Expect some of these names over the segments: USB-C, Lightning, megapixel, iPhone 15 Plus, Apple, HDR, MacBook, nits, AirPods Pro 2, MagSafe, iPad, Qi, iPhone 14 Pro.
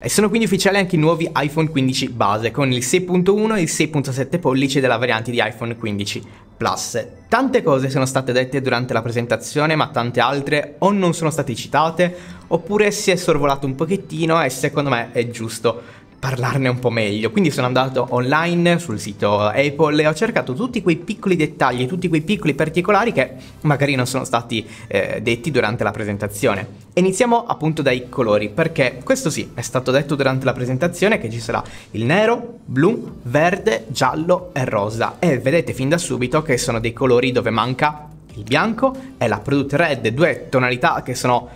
E sono quindi ufficiali anche i nuovi iPhone 15 base con il 6.1 e il 6.7 pollici della variante di iPhone 15 Plus. Tante cose sono state dette durante la presentazione, ma tante altre o non sono state citate oppure si è sorvolato un pochettino e secondo me è giusto parlarne un po' meglio. Quindi sono andato online sul sito Apple e ho cercato tutti quei piccoli dettagli, tutti quei piccoli particolari che magari non sono stati detti durante la presentazione. Iniziamo appunto dai colori, perché questo sì è stato detto durante la presentazione che ci sarà il nero, blu, verde, giallo e rosa, e vedete fin da subito che sono dei colori dove manca il bianco e la Product Red, due tonalità che sono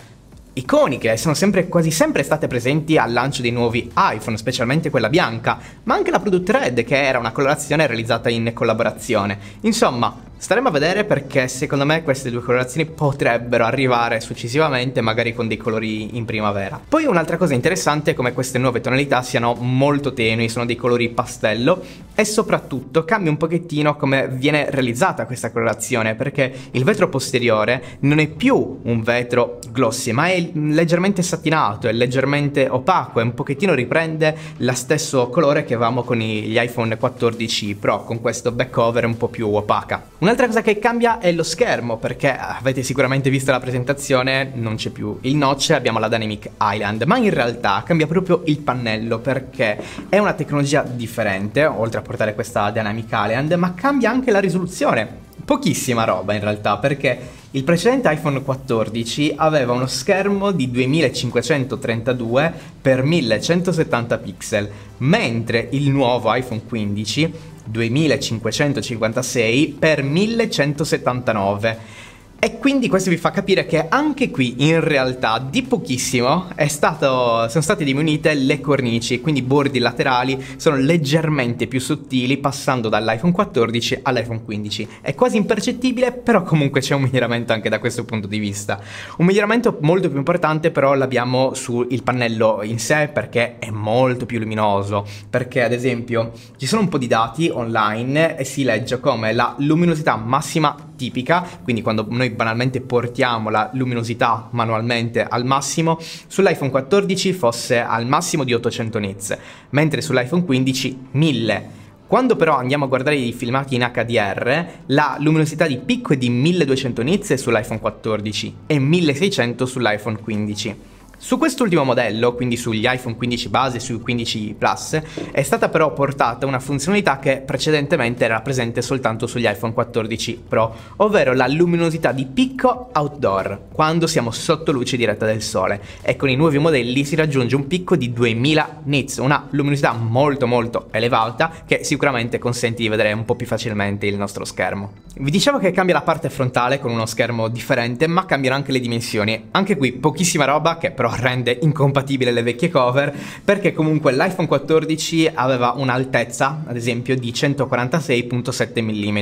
iconiche, sono sempre, quasi sempre state presenti al lancio dei nuovi iPhone, specialmente quella bianca, ma anche la Product Red, che era una colorazione realizzata in collaborazione. Insomma, staremo a vedere, perché secondo me queste due colorazioni potrebbero arrivare successivamente, magari con dei colori in primavera. Poi un'altra cosa interessante è come queste nuove tonalità siano molto tenui, sono dei colori pastello, e soprattutto cambia un pochettino come viene realizzata questa colorazione, perché il vetro posteriore non è più un vetro glossy, ma è leggermente satinato, è leggermente opaco e un pochettino riprende lo stesso colore che avevamo con gli iPhone 14 Pro, con questo back cover un po' più opaca. Un'altra cosa che cambia è lo schermo, perché avete sicuramente visto la presentazione, non c'è più il notch, abbiamo la Dynamic Island, ma in realtà cambia proprio il pannello, perché è una tecnologia differente, oltre a portare questa Dynamic Island, ma cambia anche la risoluzione. Pochissima roba in realtà, perché il precedente iPhone 14 aveva uno schermo di 2532x1170 pixel, mentre il nuovo iPhone 15 2556x1179. E quindi questo vi fa capire che anche qui in realtà di pochissimo sono state diminuite le cornici, quindi i bordi laterali sono leggermente più sottili, passando dall'iPhone 14 all'iPhone 15. È quasi impercettibile, però comunque c'è un miglioramento anche da questo punto di vista. Un miglioramento molto più importante però l'abbiamo sul pannello in sé, perché è molto più luminoso, perché ad esempio ci sono un po' di dati online e si legge come la luminosità massima tipica, quindi quando noi banalmente portiamo la luminosità manualmente al massimo, sull'iPhone 14 fosse al massimo di 800 nits, mentre sull'iPhone 15 1000. Quando però andiamo a guardare i filmati in HDR, la luminosità di picco è di 1200 nits sull'iPhone 14 e 1600 sull'iPhone 15. Su quest'ultimo modello, quindi sugli iPhone 15 base e sui 15 Plus, è stata però portata una funzionalità che precedentemente era presente soltanto sugli iPhone 14 Pro, ovvero la luminosità di picco outdoor, quando siamo sotto luce diretta del sole, e con i nuovi modelli si raggiunge un picco di 2000 nits, una luminosità molto molto elevata che sicuramente consente di vedere un po' più facilmente il nostro schermo. Vi dicevo che cambia la parte frontale con uno schermo differente, ma cambiano anche le dimensioni. Anche qui pochissima roba, che però rende incompatibile le vecchie cover, perché comunque l'iPhone 14 aveva un'altezza ad esempio di 146.7 mm,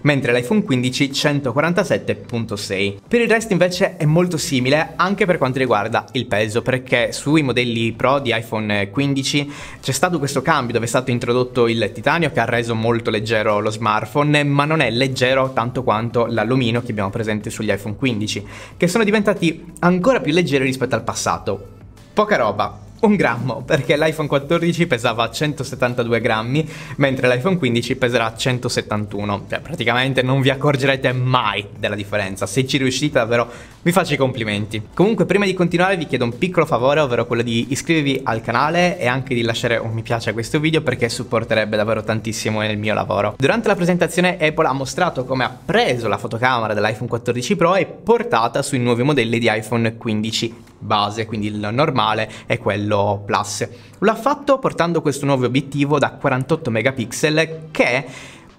mentre l'iPhone 15 147.6. Per il resto invece è molto simile anche per quanto riguarda il peso, perché sui modelli Pro di iPhone 15 c'è stato questo cambio dove è stato introdotto il titanio, che ha reso molto leggero lo smartphone, ma non è leggero tanto quanto l'alluminio che abbiamo presente sugli iPhone 15, che sono diventati ancora più leggeri rispetto al passato. Poca roba, 1 grammo, perché l'iPhone 14 pesava 172 grammi, mentre l'iPhone 15 peserà 171, cioè praticamente non vi accorgerete mai della differenza. Se ci riuscite davvero vi faccio i complimenti. Comunque prima di continuare vi chiedo un piccolo favore, ovvero quello di iscrivervi al canale e anche di lasciare un mi piace a questo video, perché supporterebbe davvero tantissimo il mio lavoro. Durante la presentazione Apple ha mostrato come ha preso la fotocamera dell'iPhone 14 Pro e portata sui nuovi modelli di iPhone 15 base, quindi il normale e quello Plus. Lo ha fatto portando questo nuovo obiettivo da 48 megapixel che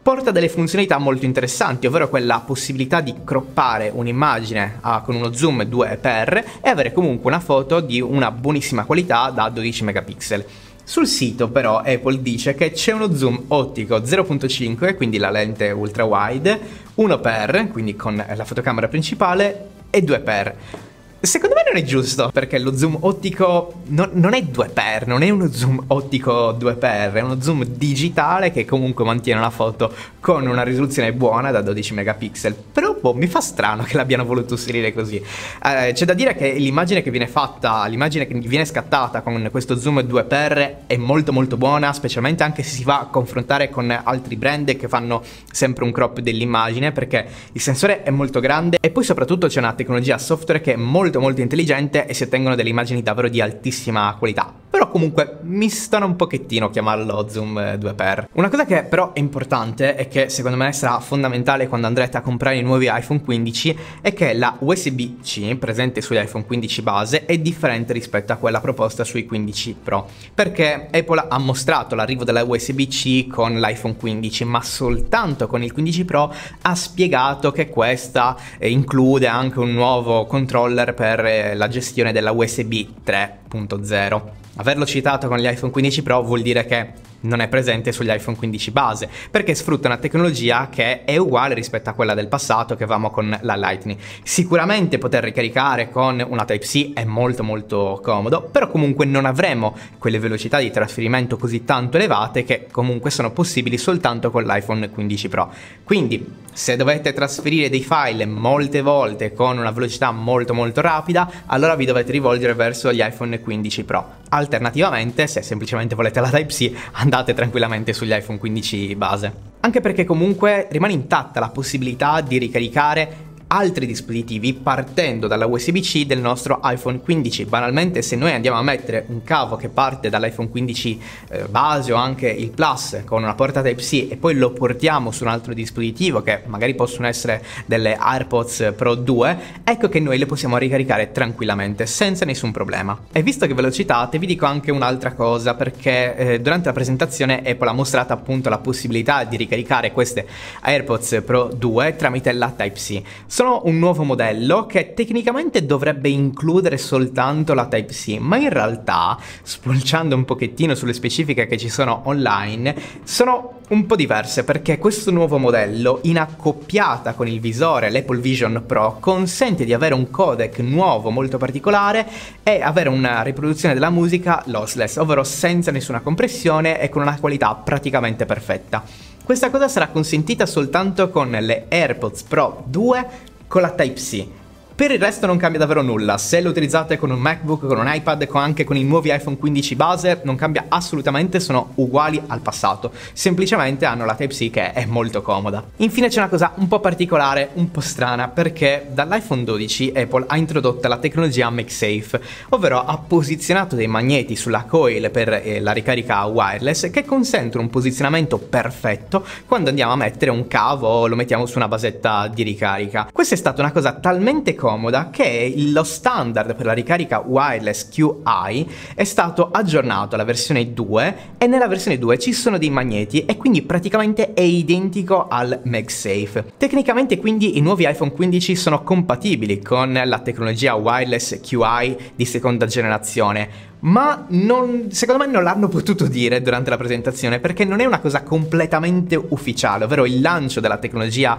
porta delle funzionalità molto interessanti, ovvero quella possibilità di croppare un'immagine con uno zoom 2x e avere comunque una foto di una buonissima qualità da 12 megapixel. Sul sito però Apple dice che c'è uno zoom ottico 0.5, quindi la lente ultra wide, 1x, quindi con la fotocamera principale, e 2x. Secondo me non è giusto, perché lo zoom ottico non è 2x, non è uno zoom ottico 2x, è uno zoom digitale che comunque mantiene la foto con una risoluzione buona da 12 megapixel. Però boh, mi fa strano che l'abbiano voluto inserire così. C'è da dire che l'immagine che viene fatta, l'immagine che viene scattata con questo zoom 2x è molto molto buona, specialmente anche se si va a confrontare con altri brand che fanno sempre un crop dell'immagine, perché il sensore è molto grande e poi soprattutto c'è una tecnologia software che è molto molto intelligente e si ottengono delle immagini davvero di altissima qualità. Però comunque mi stona un pochettino chiamarlo zoom 2x. Una cosa che però è importante e che secondo me sarà fondamentale quando andrete a comprare i nuovi iPhone 15 è che la USB-C presente sugli iPhone 15 base è differente rispetto a quella proposta sui 15 Pro, perché Apple ha mostrato l'arrivo della USB-C con l'iPhone 15, ma soltanto con il 15 Pro ha spiegato che questa include anche un nuovo controller per la gestione della USB 3.0. Averlo citato con gli iPhone 15 Pro vuol dire che non è presente sugli iPhone 15 base, perché sfrutta una tecnologia che è uguale rispetto a quella del passato che avevamo con la Lightning. Sicuramente poter ricaricare con una Type-C è molto molto comodo, però comunque non avremo quelle velocità di trasferimento così tanto elevate che comunque sono possibili soltanto con l'iPhone 15 Pro. Quindi se dovete trasferire dei file molte volte con una velocità molto molto rapida, allora vi dovete rivolgere verso gli iPhone 15 Pro. Alternativamente, se semplicemente volete la Type-C, andate tranquillamente sugli iPhone 15 base. Anche perché comunque rimane intatta la possibilità di ricaricare altri dispositivi partendo dalla USB-C del nostro iPhone 15. Banalmente, se noi andiamo a mettere un cavo che parte dall'iPhone 15 base o anche il Plus con una porta Type-C e poi lo portiamo su un altro dispositivo, che magari possono essere delle AirPods Pro 2, ecco che noi le possiamo ricaricare tranquillamente senza nessun problema. E visto che ve lo citate, vi dico anche un'altra cosa, perché durante la presentazione Apple ha mostrato appunto la possibilità di ricaricare queste AirPods Pro 2 tramite la Type-C. Sono un nuovo modello che tecnicamente dovrebbe includere soltanto la Type-C, ma in realtà, spulciando un pochettino sulle specifiche che ci sono online, sono un po' diverse, perché questo nuovo modello, in accoppiata con il visore, l'Apple Vision Pro, consente di avere un codec nuovo molto particolare e avere una riproduzione della musica lossless, ovvero senza nessuna compressione e con una qualità praticamente perfetta. Questa cosa sarà consentita soltanto con le AirPods Pro 2 con la Type-C. Per il resto non cambia davvero nulla, se lo utilizzate con un MacBook, con un iPad, anche con i nuovi iPhone 15 base, non cambia assolutamente, sono uguali al passato, semplicemente hanno la Type-C che è molto comoda. Infine c'è una cosa un po' particolare, un po' strana, perché dall'iPhone 12 Apple ha introdotto la tecnologia MagSafe, ovvero ha posizionato dei magneti sulla coil per la ricarica wireless che consentono un posizionamento perfetto quando andiamo a mettere un cavo o lo mettiamo su una basetta di ricarica. Questa è stata una cosa talmente comoda che lo standard per la ricarica wireless Qi è stato aggiornato alla versione 2 e nella versione 2 ci sono dei magneti e quindi praticamente è identico al MagSafe. Tecnicamente quindi i nuovi iPhone 15 sono compatibili con la tecnologia wireless Qi di seconda generazione, ma secondo me non l'hanno potuto dire durante la presentazione perché non è una cosa completamente ufficiale, ovvero il lancio della tecnologia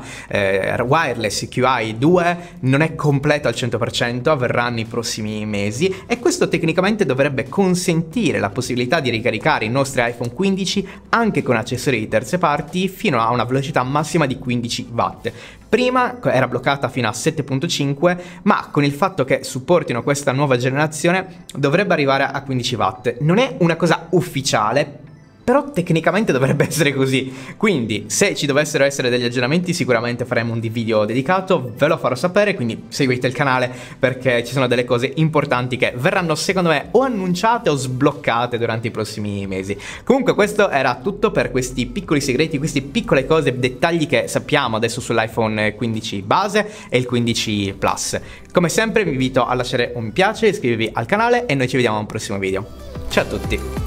wireless Qi 2 non è completo al 100%, avverrà nei prossimi mesi e questo tecnicamente dovrebbe consentire la possibilità di ricaricare i nostri iPhone 15 anche con accessori di terze parti fino a una velocità massima di 15 watt. Prima era bloccata fino a 7.5, ma con il fatto che supportino questa nuova generazione dovrebbe arrivare a 15 watt. Non è una cosa ufficiale, però tecnicamente dovrebbe essere così. Quindi se ci dovessero essere degli aggiornamenti sicuramente faremo un video dedicato, ve lo farò sapere, quindi seguite il canale perché ci sono delle cose importanti che verranno secondo me o annunciate o sbloccate durante i prossimi mesi. Comunque questo era tutto per questi piccoli segreti, queste piccole cose, dettagli che sappiamo adesso sull'iPhone 15 base e il 15 Plus. Come sempre vi invito a lasciare un mi piace, iscrivervi al canale e noi ci vediamo a un prossimo video. Ciao a tutti!